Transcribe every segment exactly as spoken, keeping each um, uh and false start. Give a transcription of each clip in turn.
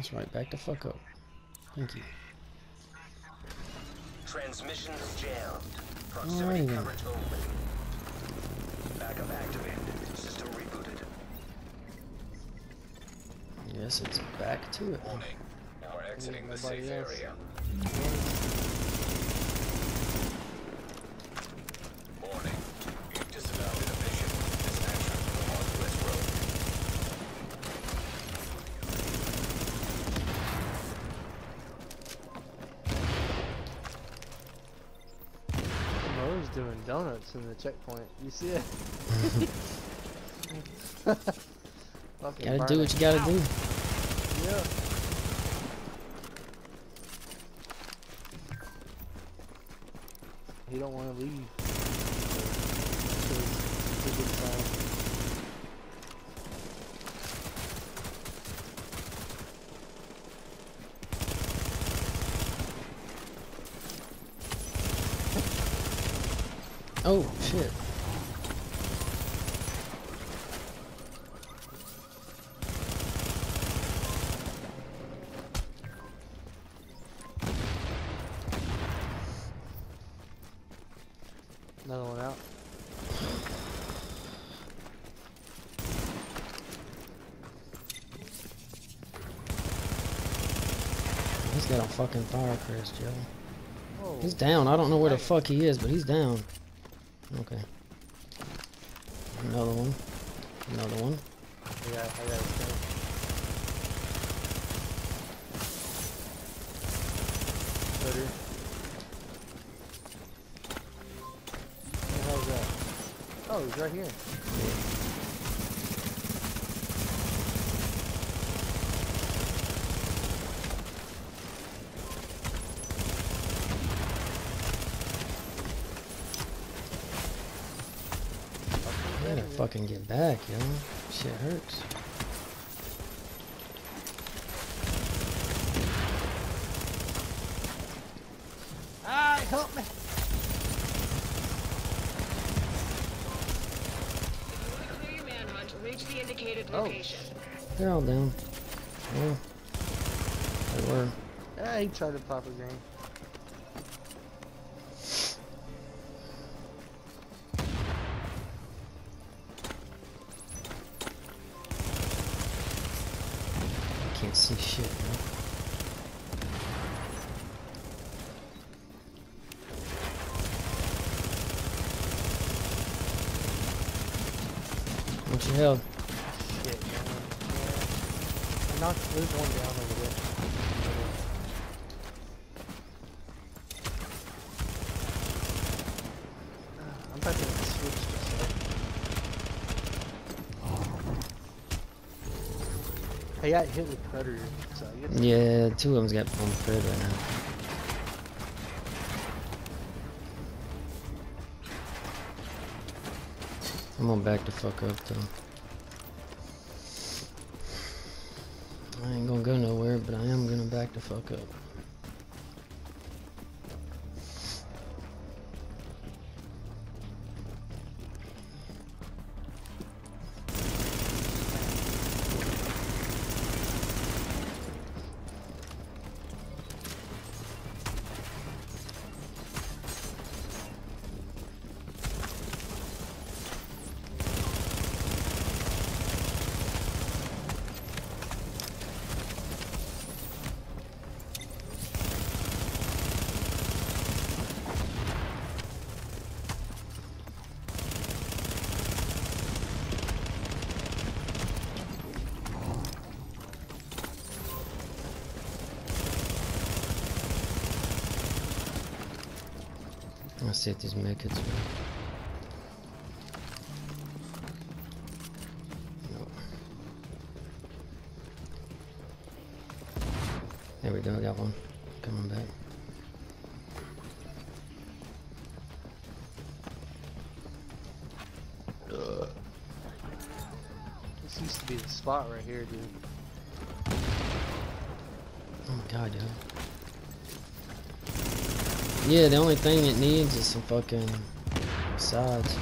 That's right, back the fuck up. Thank you. Transmissions jammed. Proximity coverage only. Backup activated. System rebooted. Yes, it's back to it. Warning. Now we're exiting the safe area. Warning. You've disavowed a mission. This action from the northwest road. Mo's doing donuts in the checkpoint. You see it? Gotta do what you gotta do. Yeah. He don't want to leave. Oh shit. Another one out. He's got a fucking fire crest, yo. Oh. He's down. I don't know where the fuck he is, but he's down. Okay. Another one. Another one. Yeah, I got it. Oh, he's right here. I gotta fucking get back, yo. Shit hurts. Ah, help me! Oh, they're all down. Yeah, they were. Yeah, he tried to pop a green. I can't see shit, man. What you held? Shit, man. I knocked this one down over there. Uh, I'm about to switch this way. I got hit with Predator. So I guess yeah, two of them's got on Predator now. I'm gonna back the fuck up though. I ain't gonna go nowhere, but I am gonna back the fuck up. I see these medkits. No. There we go, I got one coming back. Ugh. This used to be the spot right here, dude. Oh my god, dude. Yeah, the only thing it needs is some fucking sides.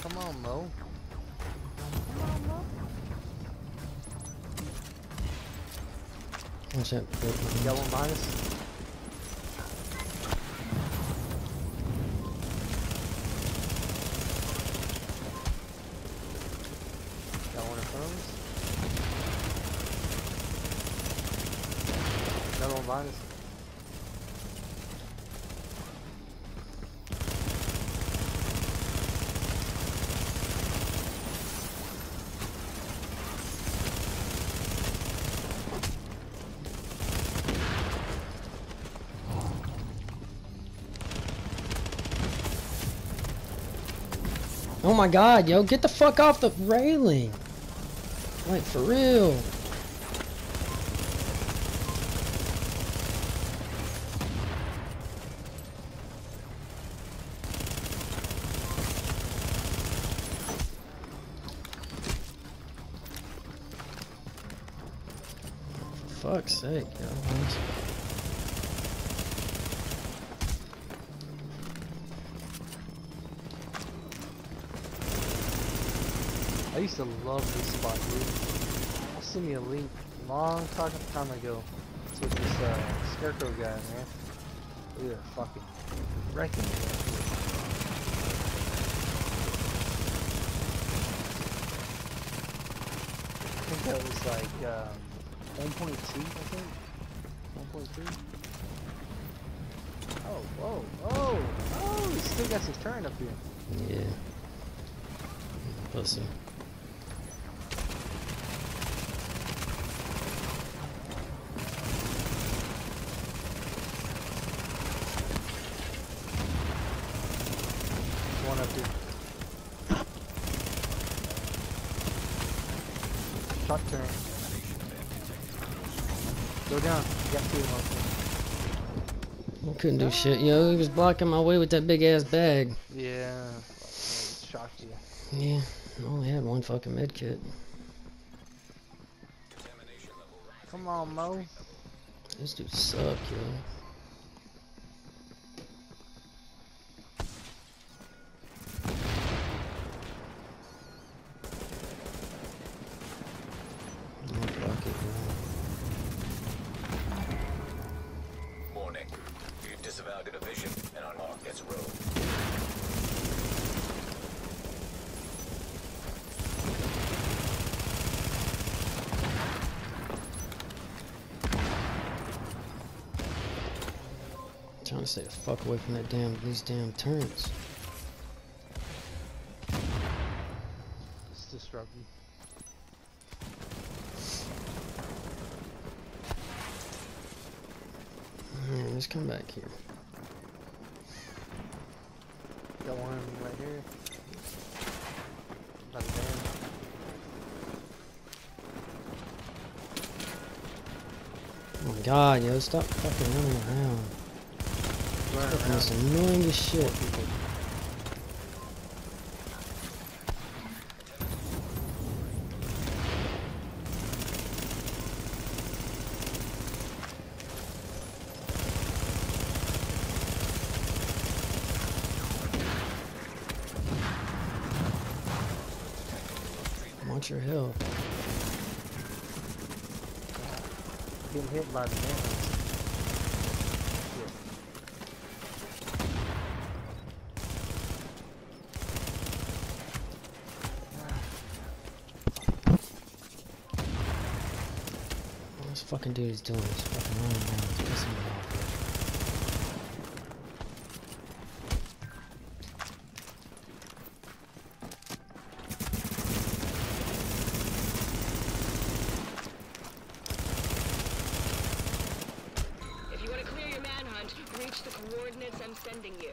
Come on, Mo. One shot. You got one behind us? Oh my god, yo, get the fuck off the railing. Like, for real. For fuck's sake, yo. I used to love this spot, dude. I sent me a link long time ago to this uh, scarecrow guy, man. We are fucking wrecking it. I think that was like uh, one point two, I think. one point three. Oh, whoa, oh, oh, he still got his turn up here. Yeah. Pussy. Go down. You got two of them. I couldn't do shit, yo. He was blocking my way with that big ass bag. Yeah. Shocked you. Yeah. I only had one fucking medkit. Come on, Mo. This dude suck, yo. I'm trying to stay the fuck away from that damn these damn turns. It's disrupting. Alright, let's come back here. Got one right here. By the dam. Oh my god, yo, stop fucking running around. That's annoying as shit. Watch your hill. Getting hit by the man. Fucking dude is doing this fucking running around, it's pissing me off. If you want to clear your manhunt, reach the coordinates I'm sending you.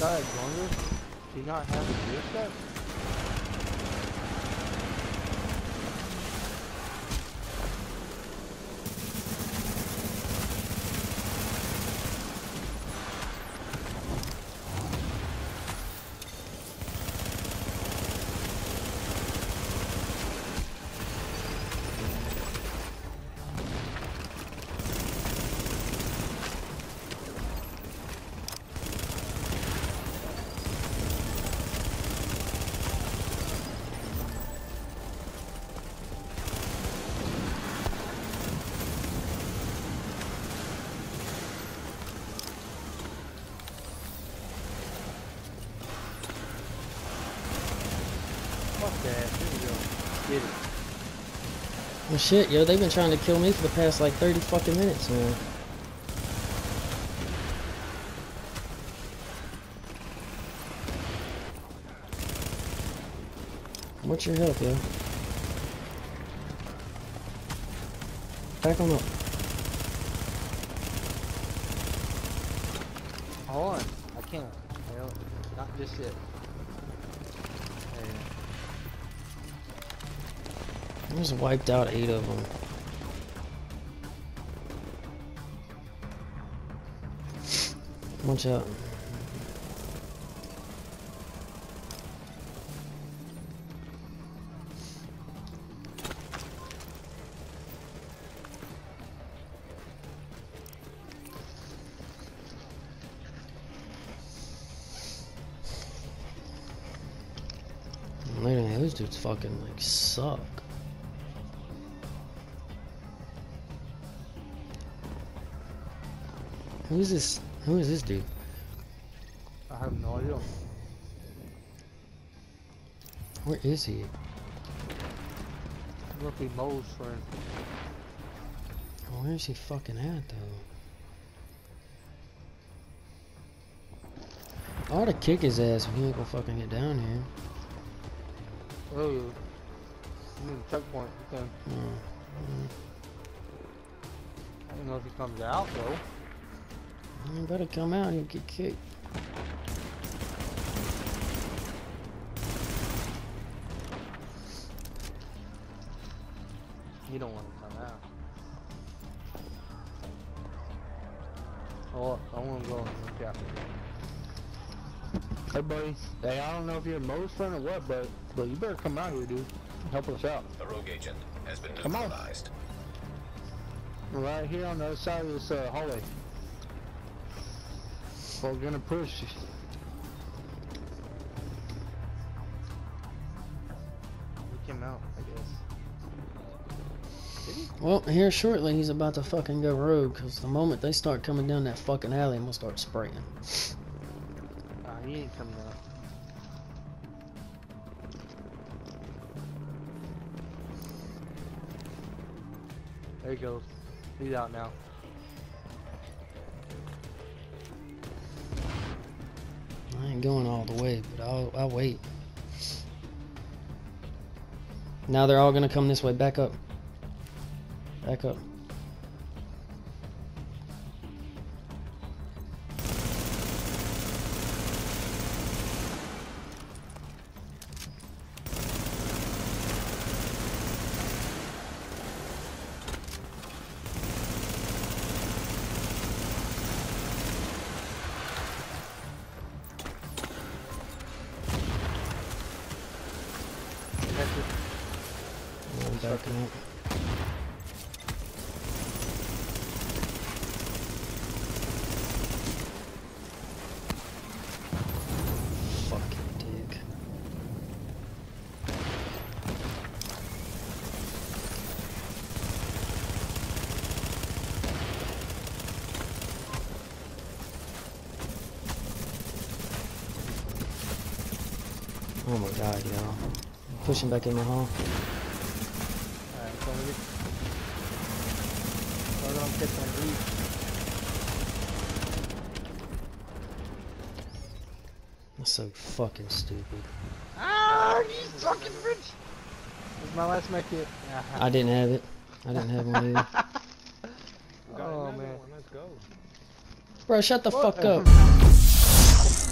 died longer? Do you not have a gear set? Well, shit, yo, they've been trying to kill me for the past like thirty fucking minutes, man. What's your health, yo? Back on up. Hold on, I can't. Hell, not just yet. I just wiped out eight of them. Watch out. Man, those dudes fucking like suck. Who is this? Who is this dude? I have no idea. Where is he? Rookie Mo's friend. Where is he fucking at though? I ought to kick his ass if he ain't gonna fucking get down here. Oh, you need a checkpoint thing. Mm-hmm. I don't know if he comes out though. You better come out and get kicked. You don't want to come out. Oh, I want to go and look after you. Hey, buddy. Hey, I don't know if you're Mo's friend or what, but, but you better come out here, dude. Help us out. The rogue agent has been neutralized. Come on. Right here on the other side of this uh, hallway. We're gonna push. We came out, I guess. Did he? Well, here shortly he's about to fucking go rogue, cause the moment they start coming down that fucking alley, I'm gonna start spraying. Ah, uh, he ain't coming out. There he goes. He's out now. I ain't going all the way, but I'll, I'll wait. Now they're all gonna come this way. Back up. Back up. Oh my god, y'all. I'm pushing back in the hole. Alright, I'm coming in. I don't get my lead. That's so fucking stupid. Ah, you fucking bitch! This is my last mech kit. I didn't have it. I didn't have one either. Oh man. Let's go. Bro, shut the what? fuck up.